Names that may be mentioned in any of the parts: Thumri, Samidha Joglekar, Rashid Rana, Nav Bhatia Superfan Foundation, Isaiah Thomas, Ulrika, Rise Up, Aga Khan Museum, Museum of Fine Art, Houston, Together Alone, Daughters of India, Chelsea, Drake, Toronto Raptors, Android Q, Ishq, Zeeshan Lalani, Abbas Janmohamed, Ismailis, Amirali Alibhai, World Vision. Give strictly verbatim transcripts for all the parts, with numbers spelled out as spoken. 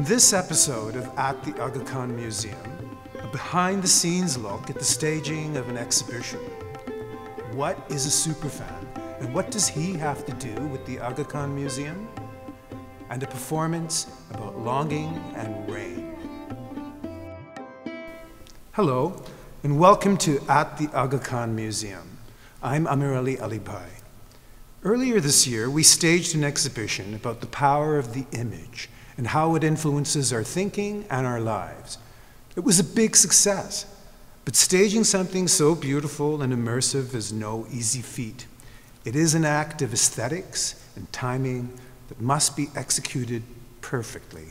In this episode of At the Aga Khan Museum, a behind-the-scenes look at the staging of an exhibition. What is a superfan, and what does he have to do with the Aga Khan Museum? And a performance about longing and rain. Hello, and welcome to At the Aga Khan Museum. I'm Amirali Alibhai. Earlier this year, we staged an exhibition about the power of the image and how it influences our thinking and our lives. It was a big success, but staging something so beautiful and immersive is no easy feat. It is an act of aesthetics and timing that must be executed perfectly.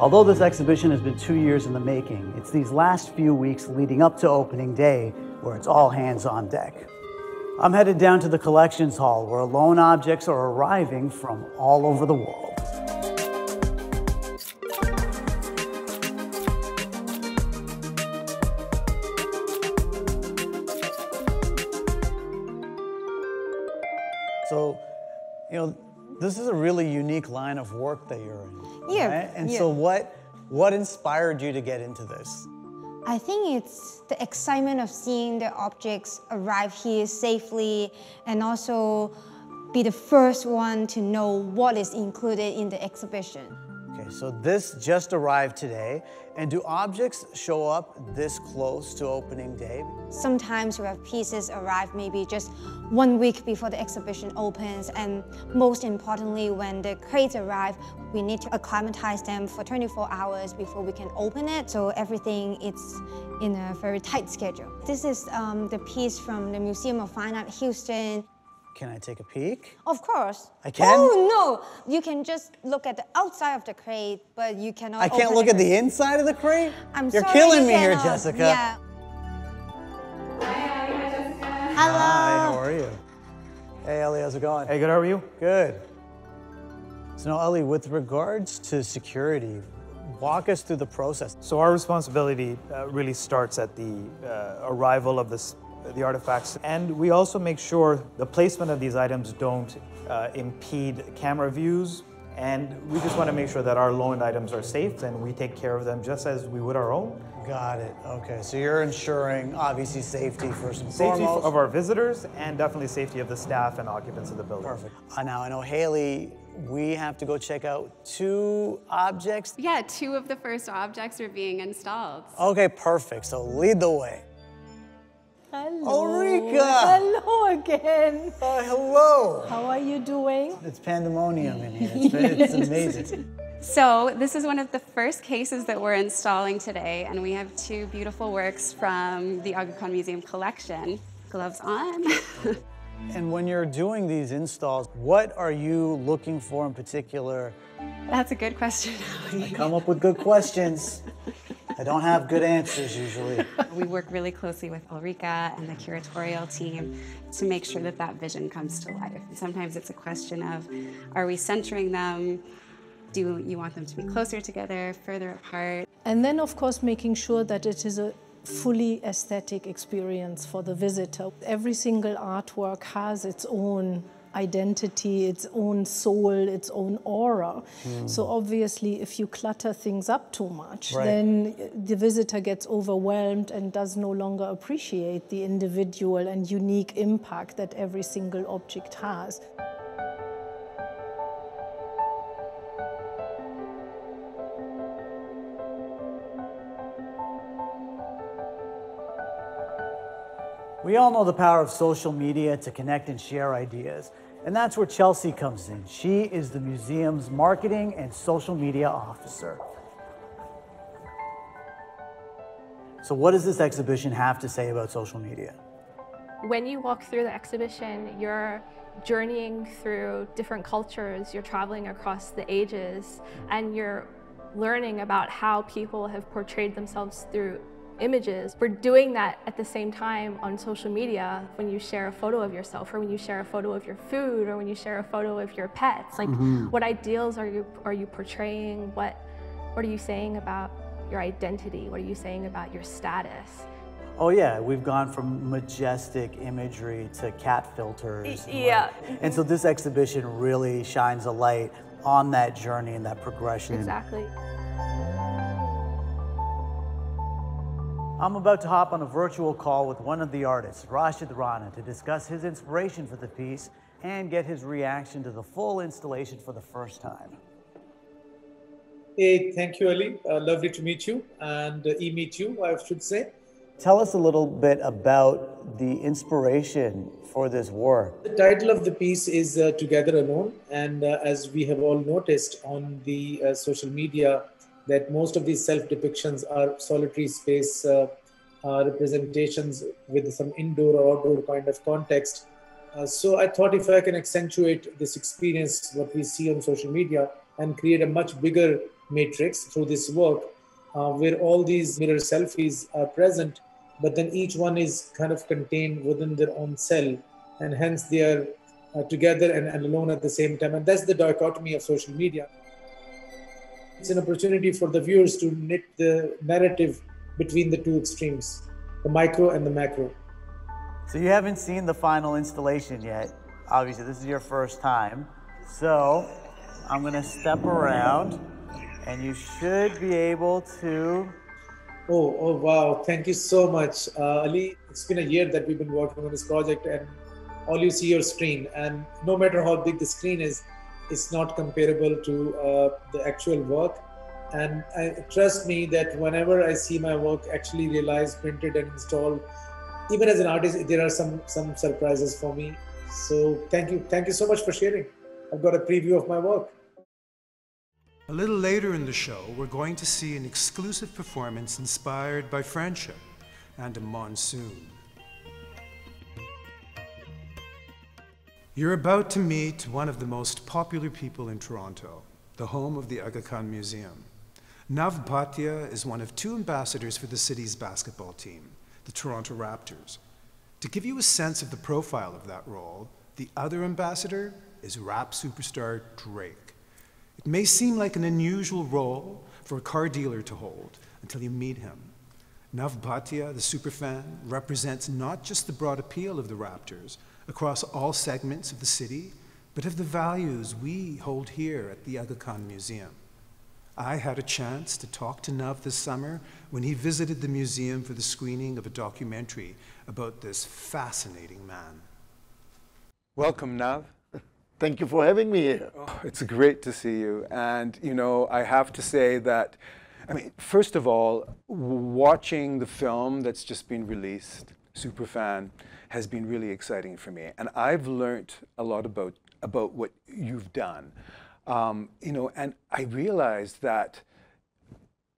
Although this exhibition has been two years in the making, it's these last few weeks leading up to opening day where it's all hands on deck. I'm headed down to the collections hall where loan objects are arriving from all over the world. So, you know, this is a really unique line of work that you're in. Yeah. Right? And yeah. so what, what inspired you to get into this? I think it's the excitement of seeing the objects arrive here safely and also be the first one to know what is included in the exhibition. Okay, so this just arrived today. And do objects show up this close to opening day? Sometimes we have pieces arrive maybe just one week before the exhibition opens, and most importantly, when the crates arrive, we need to acclimatize them for twenty-four hours before we can open it, so everything is in a very tight schedule. This is um, the piece from the Museum of Fine Art, Houston. Can I take a peek? Of course. I can? Oh, no. You can just look at the outside of the crate, but you cannot I can't look at the inside of the crate? I'm sorry. You're killing me here, Jessica. Yeah. Hi, Ellie. Jessica. Hello. Hi, how are you? Hey, Ellie, how's it going? Hey, good. How are you? Good. So now, Ellie, with regards to security, walk us through the process. So our responsibility uh, really starts at the uh, arrival of this the artifacts, and we also make sure the placement of these items don't uh, impede camera views, and we just want to make sure that our loaned items are safe and we take care of them just as we would our own. Got it. Okay, so you're ensuring obviously safety first and safety foremost. Safety of our visitors and definitely safety of the staff and occupants of the building. Perfect. Uh, now I know Haley, we have to go check out two objects. Yeah, two of the first objects are being installed. Okay, perfect. So lead the way. Hello. Ulrika! Hello again! Uh, hello! How are you doing? It's pandemonium in here. It's, yes. It's amazing. So this is one of the first cases that we're installing today, and we have two beautiful works from the Aga Khan Museum collection. Gloves on. And when you're doing these installs, what are you looking for in particular? That's a good question. I come up with good questions. I don't have good answers usually. We work really closely with Ulrika and the curatorial team to make sure that that vision comes to life. And sometimes it's a question of, are we centering them? Do you want them to be closer together, further apart? And then, of course, making sure that it is a fully aesthetic experience for the visitor. Every single artwork has its own identity, its own soul, its own aura. Mm. So obviously, if you clutter things up too much, right. then the visitor gets overwhelmed and does no longer appreciate the individual and unique impact that every single object has. We all know the power of social media to connect and share ideas. And that's where Chelsea comes in. She is the museum's marketing and social media officer. So what does this exhibition have to say about social media? When you walk through the exhibition, you're journeying through different cultures, you're traveling across the ages, and you're learning about how people have portrayed themselves through images. We're doing that at the same time on social media when you share a photo of yourself, or when you share a photo of your food, or when you share a photo of your pets. Like, mm-hmm. what ideals are you are you portraying? What what are you saying about your identity? What are you saying about your status? Oh yeah, we've gone from majestic imagery to cat filters. And yeah. Like, and so this exhibition really shines a light on that journey and that progression. Exactly. I'm about to hop on a virtual call with one of the artists, Rashid Rana, to discuss his inspiration for the piece and get his reaction to the full installation for the first time. Hey, thank you, Ali. Uh, lovely to meet you and uh, e-meet you, I should say. Tell us a little bit about the inspiration for this work. The title of the piece is uh, Together Alone. And uh, as we have all noticed on the uh, social media, that most of these self-depictions are solitary space uh, uh, representations with some indoor or outdoor kind of context. Uh, so I thought if I can accentuate this experience, what we see on social media, and create a much bigger matrix through this work, uh, where all these mirror selfies are present, but then each one is kind of contained within their own cell, and hence they are uh, together and, and alone at the same time. And that's the dichotomy of social media. It's an opportunity for the viewers to knit the narrative between the two extremes, the micro and the macro. So you haven't seen the final installation yet. Obviously, this is your first time. So I'm gonna step around and you should be able to... Oh, oh wow, thank you so much. Uh, Ali, it's been a year that we've been working on this project and all you see your screen, and no matter how big the screen is, it's not comparable to uh, the actual work. And I, trust me that whenever I see my work actually realized, printed and installed, even as an artist, there are some, some surprises for me. So thank you. Thank you so much for sharing. I've got a preview of my work. A little later in the show, we're going to see an exclusive performance inspired by friendship and a monsoon. You're about to meet one of the most popular people in Toronto, the home of the Aga Khan Museum. Nav Bhatia is one of two ambassadors for the city's basketball team, the Toronto Raptors. To give you a sense of the profile of that role, the other ambassador is rap superstar Drake. It may seem like an unusual role for a car dealer to hold until you meet him. Nav Bhatia, the superfan, represents not just the broad appeal of the Raptors, across all segments of the city, but of the values we hold here at the Aga Khan Museum. I had a chance to talk to Nav this summer when he visited the museum for the screening of a documentary about this fascinating man. Welcome, Nav. Thank you for having me here. Oh, it's great to see you. And, you know, I have to say that, I mean, first of all, watching the film that's just been released, Superfan, has been really exciting for me. And I've learned a lot about, about what you've done. Um, you know, and I realized that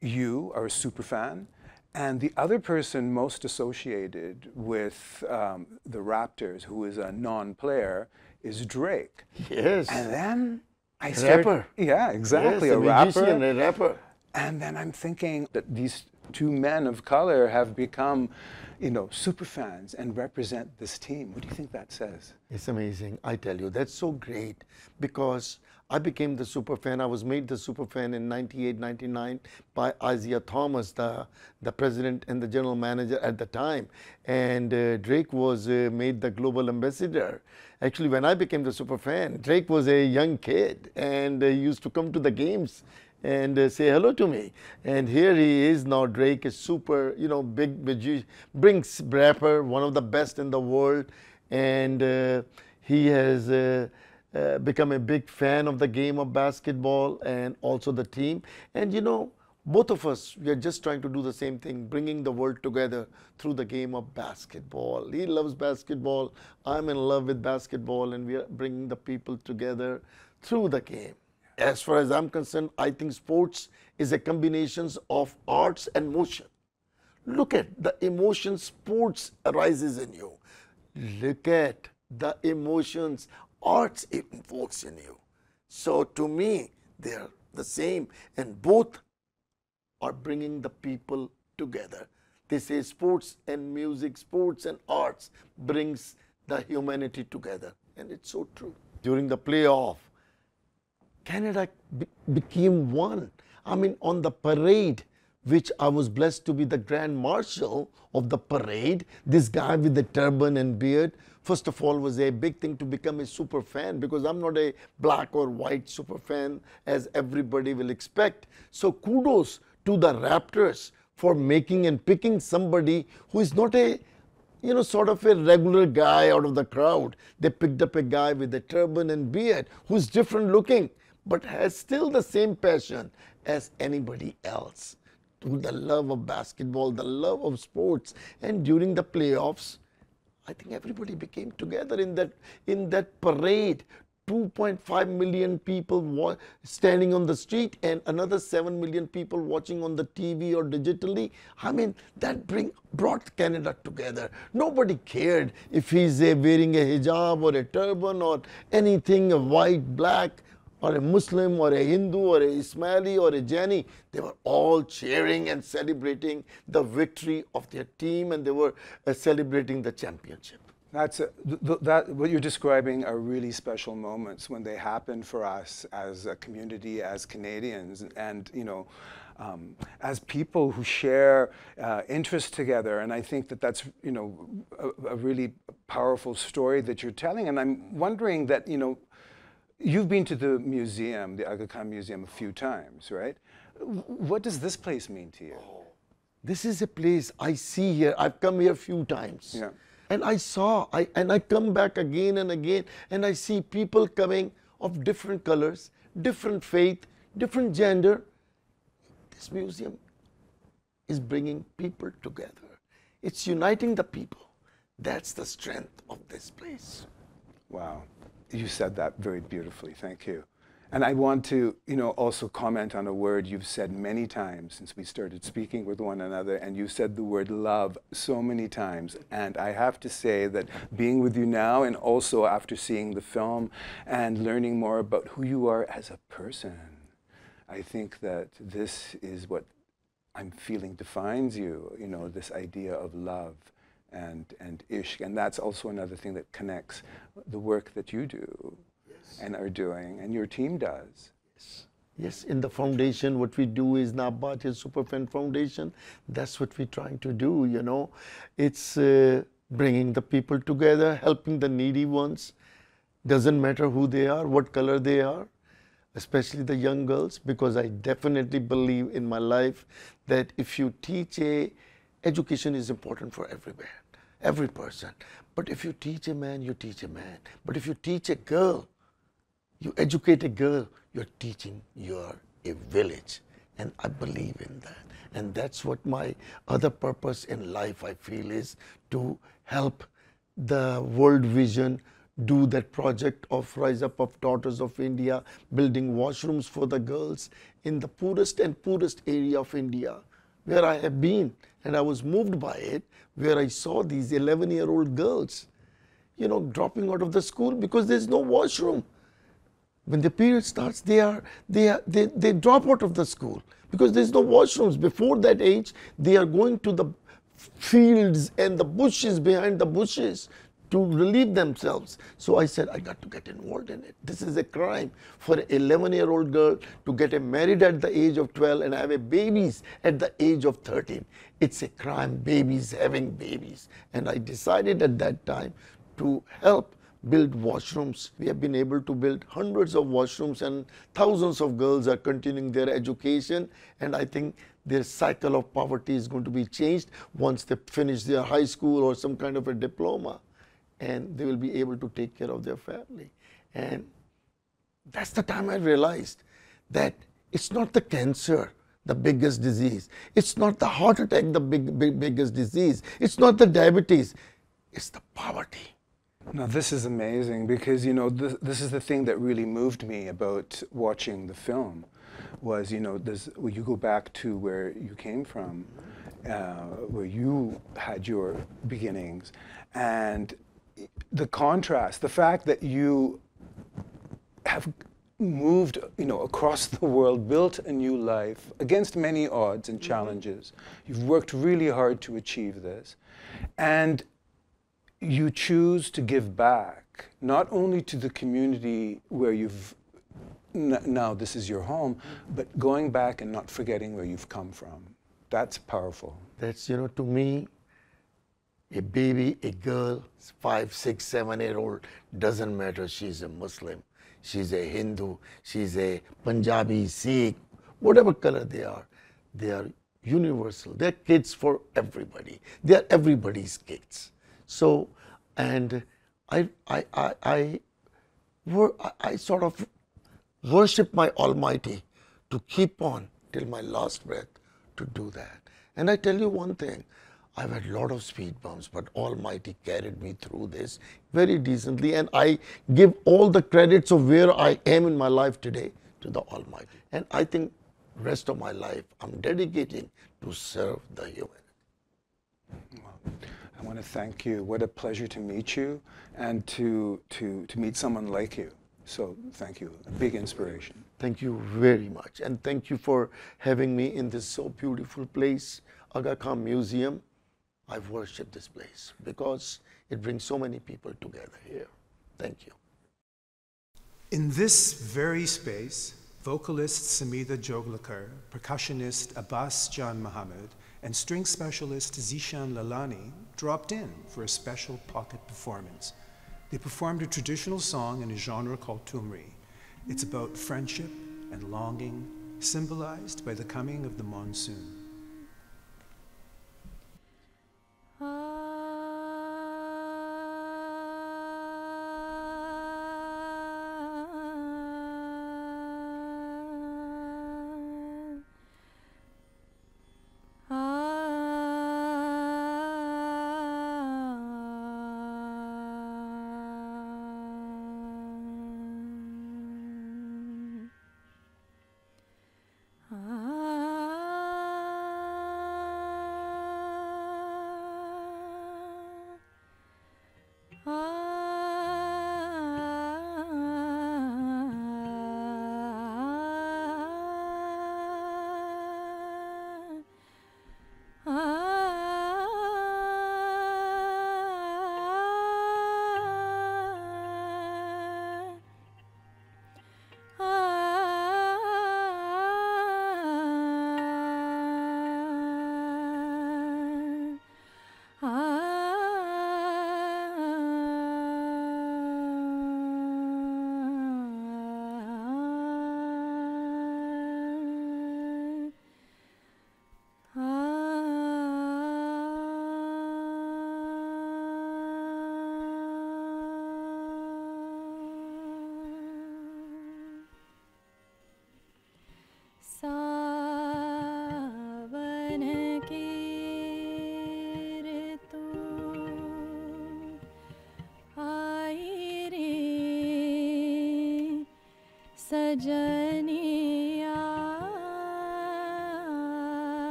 you are a superfan, and the other person most associated with um, the Raptors, who is a non-player, is Drake. Yes. And then I started... Rapper. Yeah, exactly, yes, a rapper. Musician, a rapper. And then I'm thinking that these two men of color have become, you know, super fans and represent this team. What do you think that says? It's amazing. I tell you, that's so great because I became the super fan. I was made the super fan in ninety-eight, ninety-nine by Isaiah Thomas, the, the president and the general manager at the time. And uh, Drake was uh, made the global ambassador. Actually, when I became the super fan, Drake was a young kid and uh, used to come to the games and uh, say hello to me. And here he is now, Drake, a super, you know, big magician, Brinks rapper, one of the best in the world. And uh, he has uh, uh, become a big fan of the game of basketball and also the team. And, you know, both of us, we are just trying to do the same thing, bringing the world together through the game of basketball. He loves basketball. I'm in love with basketball. And we are bringing the people together through the game. As far as I'm concerned, I think sports is a combination of arts and motion. Look at the emotion sports arises in you. Look at the emotions arts evokes in you. So to me, they are the same, and both are bringing the people together. They say sports and music, sports and arts brings the humanity together, and it's so true. During the playoff, Canada be became one. I mean, on the parade, which I was blessed to be the Grand Marshal of the parade. This guy with the turban and beard, first of all, was a big thing to become a super fan, because I'm not a black or white super fan as everybody will expect. So kudos to the Raptors for making and picking somebody who is not a, you know, sort of a regular guy out of the crowd. They picked up a guy with a turban and beard who's different looking, but has still the same passion as anybody else. To the love of basketball, the love of sports. And during the playoffs, I think everybody became together in that, in that parade. two point five million people standing on the street and another seven million people watching on the T V or digitally. I mean, that bring, brought Canada together. Nobody cared if he's a, wearing a hijab or a turban or anything, a white, black, or a Muslim or a Hindu or a Ismaili or a Jaini. They were all cheering and celebrating the victory of their team, and they were uh, celebrating the championship. That's a, th that, what you're describing are really special moments when they happen for us as a community, as Canadians, and you know, um, as people who share uh, interests together. And I think that that's, you know, a, a really powerful story that you're telling. And I'm wondering that, you know, you've been to the museum, the Aga Khan Museum, a few times, right? What does this place mean to you? Oh, this is a place I see here. I've come here a few times. Yeah. And I saw, I, and I come back again and again, and I see people coming of different colors, different faith, different gender. This museum is bringing people together. It's uniting the people. That's the strength of this place. Wow. You said that very beautifully. Thank you. And I want to, you know, also comment on a word you've said many times since we started speaking with one another, and you said the word love so many times. And I have to say that being with you now, and also after seeing the film and learning more about who you are as a person, I think that this is what I'm feeling defines you, you know, this idea of love. And, and Ishq, and that's also another thing that connects the work that you do, yes, and are doing, and your team does. Yes. Yes, in the foundation, what we do is Nav Bhatia Superfan Foundation. That's what we're trying to do, you know. It's uh, bringing the people together, helping the needy ones. Doesn't matter who they are, what color they are, especially the young girls, because I definitely believe in my life that if you teach a education is important for everywhere, every person. But if you teach a man, you teach a man. But if you teach a girl, you educate a girl, you're teaching your a village. And I believe in that. And that's what my other purpose in life, I feel, is to help the World Vision do that project of Rise Up of Daughters of India, building washrooms for the girls in the poorest and poorest area of India, where I have been, and I was moved by it, where I saw these eleven-year-old girls, you know, dropping out of the school because there's no washroom. When the period starts, they are, they are, they, they drop out of the school because there's no washrooms. Before that age, they are going to the fields and the bushes, behind the bushes, to relieve themselves. So I said, I got to get involved in it. This is a crime for an eleven-year-old girl to get married at the age of twelve and have a babies at the age of thirteen. It's a crime, babies having babies. And I decided at that time to help build washrooms. We have been able to build hundreds of washrooms, and thousands of girls are continuing their education. And I think their cycle of poverty is going to be changed once they finish their high school or some kind of a diploma, and they will be able to take care of their family. And that's the time I realized that it's not the cancer, the biggest disease. It's not the heart attack, the big, big, biggest disease. It's not the diabetes. It's the poverty. Now, this is amazing because, you know, this, this is the thing that really moved me about watching the film was, you know, this, well, you go back to where you came from, uh, where you had your beginnings, and the contrast, the fact that you have moved, you know, across the world, built a new life against many odds and challenges. You've worked really hard to achieve this, and you choose to give back, not only to the community where you've, now this is your home, but going back and not forgetting where you've come from. That's powerful. That's, you know, to me, a baby, a girl, five, six, seven-year-old, doesn't matter. She's a Muslim, she's a Hindu, she's a Punjabi, Sikh, whatever color they are, they are universal. They're kids for everybody. They're everybody's kids. So, and I, I, I, I, I, I sort of worship my Almighty to keep on till my last breath to do that. And I tell you one thing, I've had a lot of speed bumps, but Almighty carried me through this very decently, and I give all the credits of where I am in my life today to the Almighty. And I think rest of my life I'm dedicating to serve the human. I want to thank you. What a pleasure to meet you and to, to, to meet someone like you. So thank you, a big inspiration. Thank you very much, and thank you for having me in this so beautiful place, Aga Khan Museum. I've worshipped this place because it brings so many people together here. Thank you. In this very space, vocalist Samidha Joglekar, percussionist Abbas Janmohamed, and string specialist Zeeshan Lalani dropped in for a special pocket performance. They performed a traditional song in a genre called Thumri. It's about friendship and longing, symbolized by the coming of the monsoon. I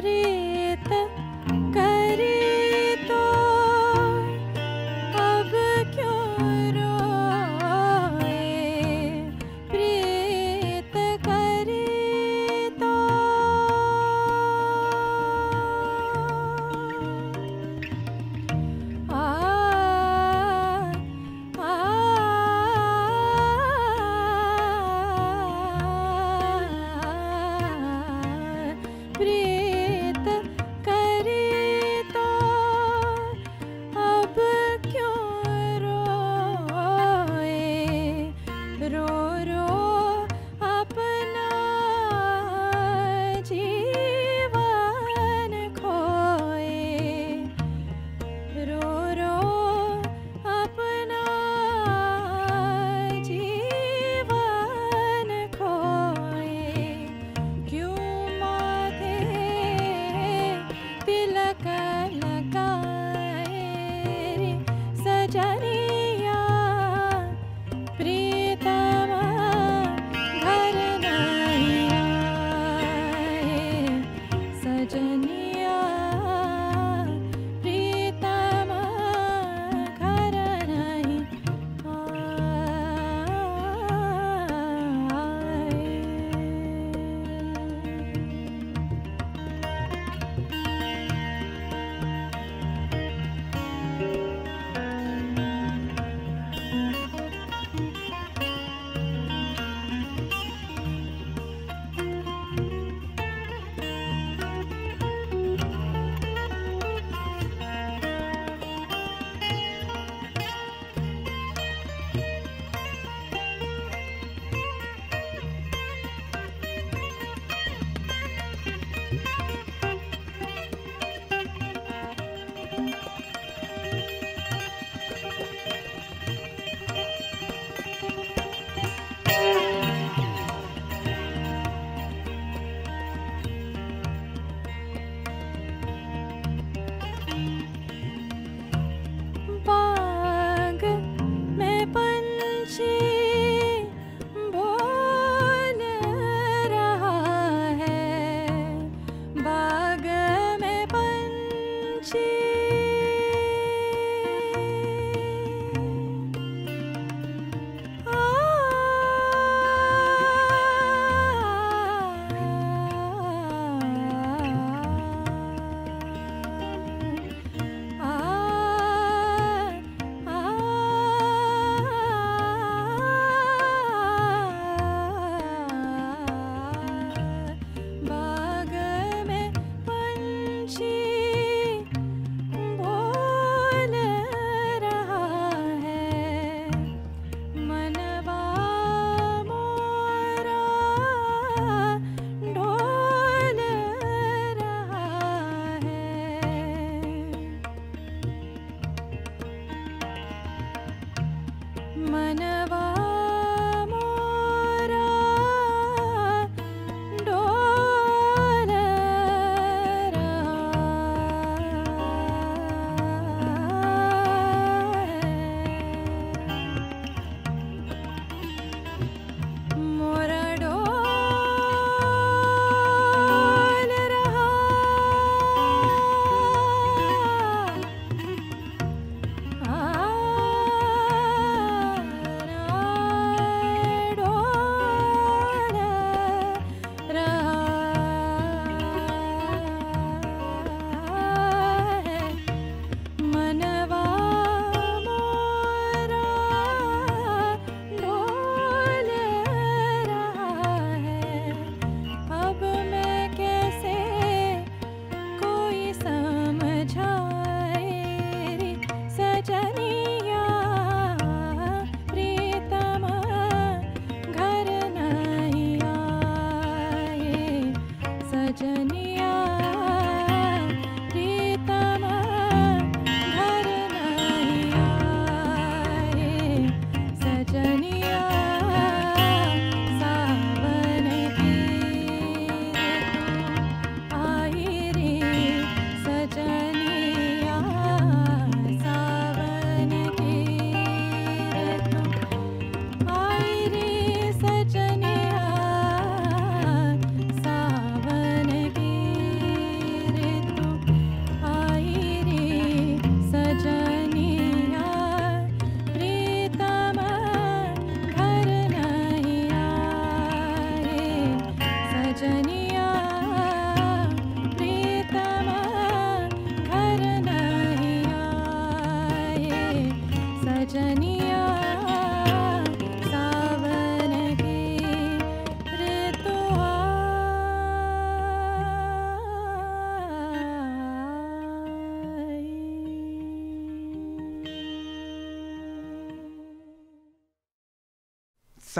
Breathe.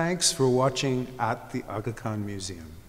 Thanks for watching at the Aga Khan Museum.